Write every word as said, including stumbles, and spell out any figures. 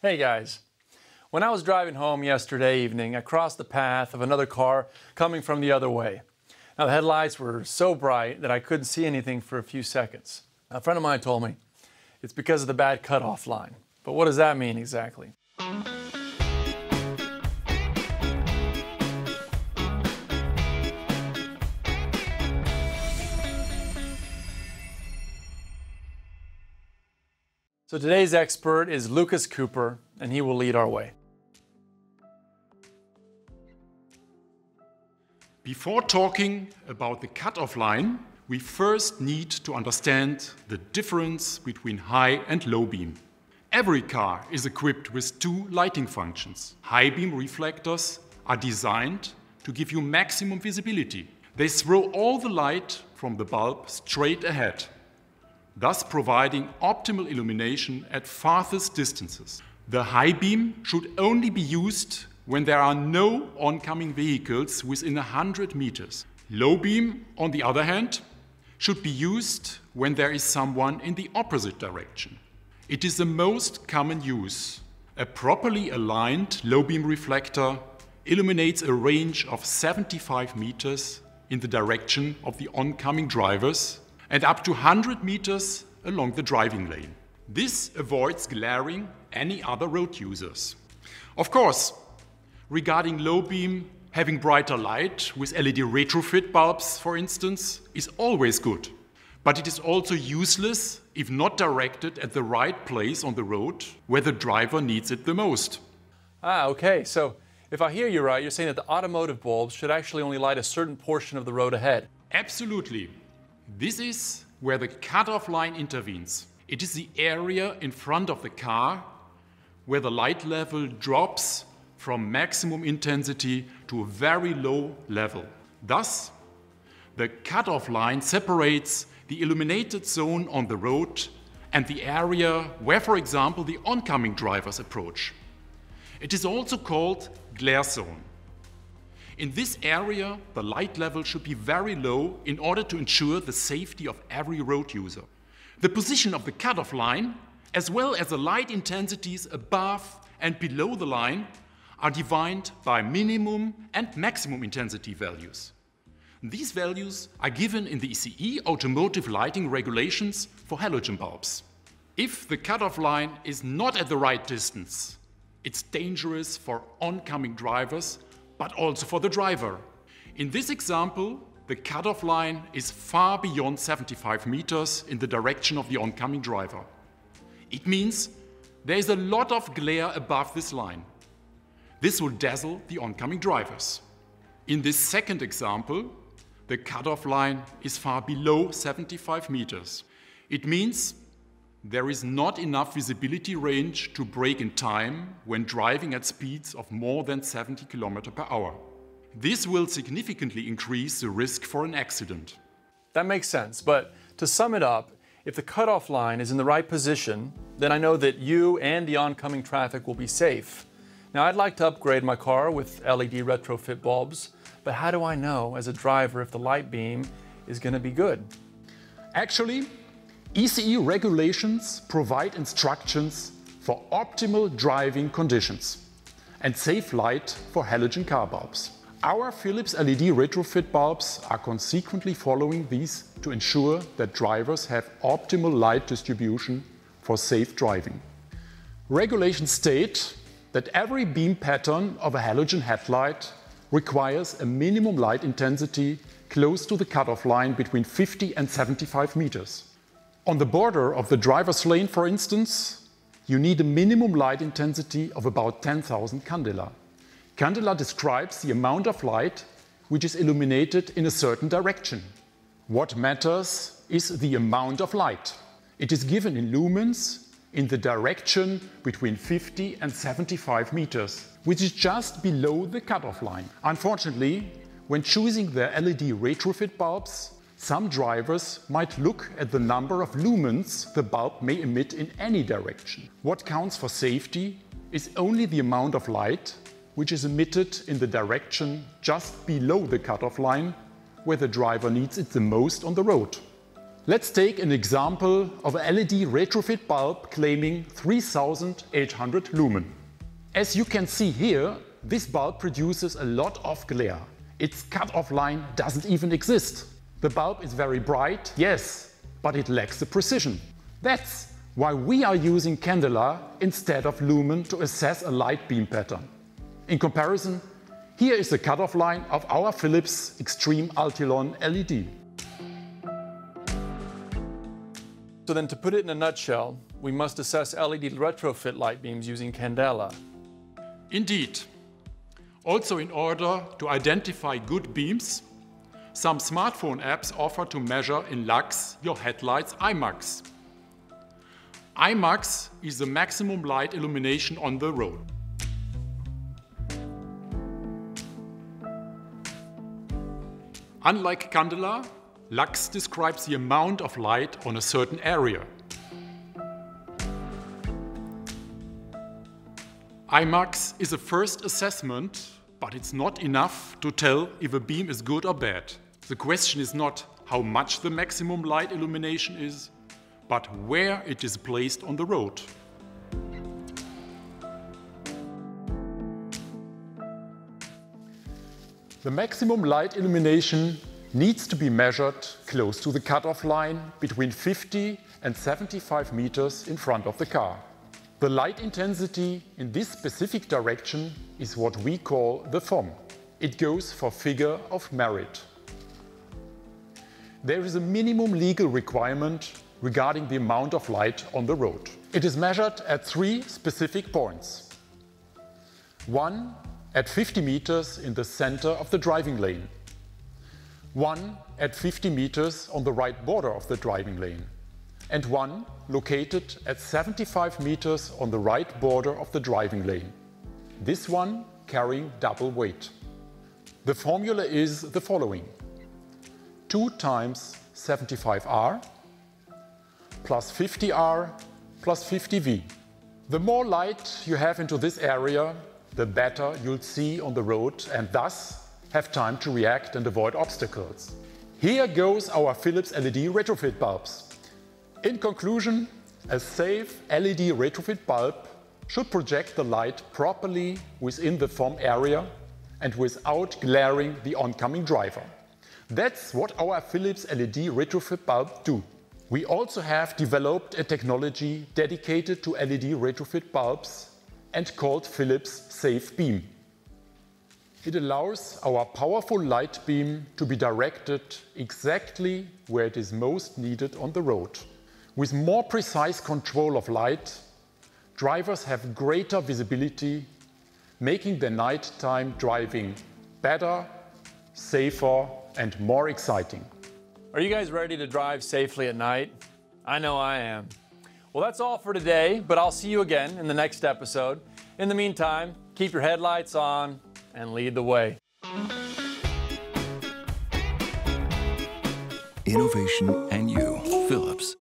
Hey guys, when I was driving home yesterday evening, I crossed the path of another car coming from the other way. Now the headlights were so bright that I couldn't see anything for a few seconds. A friend of mine told me it's because of the bad cutoff line, but what does that mean exactly? So today's expert is Lucas Cooper, and he will lead our way. Before talking about the cutoff line, we first need to understand the difference between high and low beam. Every car is equipped with two lighting functions. High beam reflectors are designed to give you maximum visibility. They throw all the light from the bulb straight ahead, thus providing optimal illumination at farthest distances. The high beam should only be used when there are no oncoming vehicles within one hundred meters. Low beam, on the other hand, should be used when there is someone in the opposite direction. It is the most common use. A properly aligned low beam reflector illuminates a range of seventy-five meters in the direction of the oncoming drivers and up to one hundred meters along the driving lane. This avoids glaring any other road users. Of course, regarding low beam, having brighter light with L E D retrofit bulbs, for instance, is always good. But it is also useless if not directed at the right place on the road where the driver needs it the most. Ah, okay, so if I hear you right, you're saying that the automotive bulbs should actually only light a certain portion of the road ahead. Absolutely. This is where the cutoff line intervenes. It is the area in front of the car where the light level drops from maximum intensity to a very low level. Thus, the cutoff line separates the illuminated zone on the road and the area where, for example, the oncoming drivers approach. It is also called glare zone. In this area, the light level should be very low in order to ensure the safety of every road user. The position of the cutoff line, as well as the light intensities above and below the line, are defined by minimum and maximum intensity values. These values are given in the E C E automotive lighting regulations for halogen bulbs. If the cutoff line is not at the right distance, it's dangerous for oncoming drivers but also for the driver. In this example, the cutoff line is far beyond seventy-five meters in the direction of the oncoming driver. It means there is a lot of glare above this line. This will dazzle the oncoming drivers. In this second example, the cutoff line is far below seventy-five meters. It means there is not enough visibility range to brake in time when driving at speeds of more than seventy kilometers per hour. This will significantly increase the risk for an accident. That makes sense, but to sum it up, if the cutoff line is in the right position, then I know that you and the oncoming traffic will be safe. Now, I'd like to upgrade my car with L E D retrofit bulbs, but how do I know as a driver if the light beam is going to be good? Actually, E C E regulations provide instructions for optimal driving conditions and safe light for halogen car bulbs. Our Philips L E D retrofit bulbs are consequently following these to ensure that drivers have optimal light distribution for safe driving. Regulations state that every beam pattern of a halogen headlight requires a minimum light intensity close to the cutoff line between fifty and seventy-five meters. On the border of the driver's lane, for instance, you need a minimum light intensity of about ten thousand candela. Candela describes the amount of light which is illuminated in a certain direction. What matters is the amount of light. It is given in lumens in the direction between fifty and seventy-five meters, which is just below the cutoff line. Unfortunately, when choosing their L E D retrofit bulbs, some drivers might look at the number of lumens the bulb may emit in any direction. What counts for safety is only the amount of light which is emitted in the direction just below the cutoff line where the driver needs it the most on the road. Let's take an example of an L E D retrofit bulb claiming three thousand eight hundred lumen. As you can see here, this bulb produces a lot of glare. Its cutoff line doesn't even exist. The bulb is very bright, yes, but it lacks the precision. That's why we are using candela instead of lumen to assess a light beam pattern. In comparison, here is the cutoff line of our Philips Extreme Altilon L E D. So then, to put it in a nutshell, we must assess L E D retrofit light beams using candela. Indeed. Also, in order to identify good beams, some smartphone apps offer to measure in lux your headlight's I MAX. I MAX is the maximum light illumination on the road. Unlike candela, lux describes the amount of light on a certain area. I MAX is a first assessment, but it's not enough to tell if a beam is good or bad. The question is not how much the maximum light illumination is, but where it is placed on the road. The maximum light illumination needs to be measured close to the cutoff line, between fifty and seventy-five meters in front of the car. The light intensity in this specific direction is what we call the F O M. It goes for figure of merit. There is a minimum legal requirement regarding the amount of light on the road. It is measured at three specific points. One at fifty meters in the center of the driving lane. One at fifty meters on the right border of the driving lane. And one located at seventy-five meters on the right border of the driving lane. This one carrying double weight. The formula is the following: two times seventy-five R plus fifty R plus fifty V. The more light you have into this area, the better you'll see on the road and thus have time to react and avoid obstacles. Here goes our Philips L E D retrofit bulbs. In conclusion, a safe L E D retrofit bulb should project the light properly within the F O M area and without glaring the oncoming driver. That's what our Philips L E D retrofit bulb do. We also have developed a technology dedicated to L E D retrofit bulbs and called Philips Safe Beam. It allows our powerful light beam to be directed exactly where it is most needed on the road. With more precise control of light, drivers have greater visibility, making their nighttime driving better, safer, and more exciting. Are you guys ready to drive safely at night? I know I am. Well, that's all for today, but I'll see you again in the next episode. In the meantime, keep your headlights on and lead the way. Innovation and you, Philips.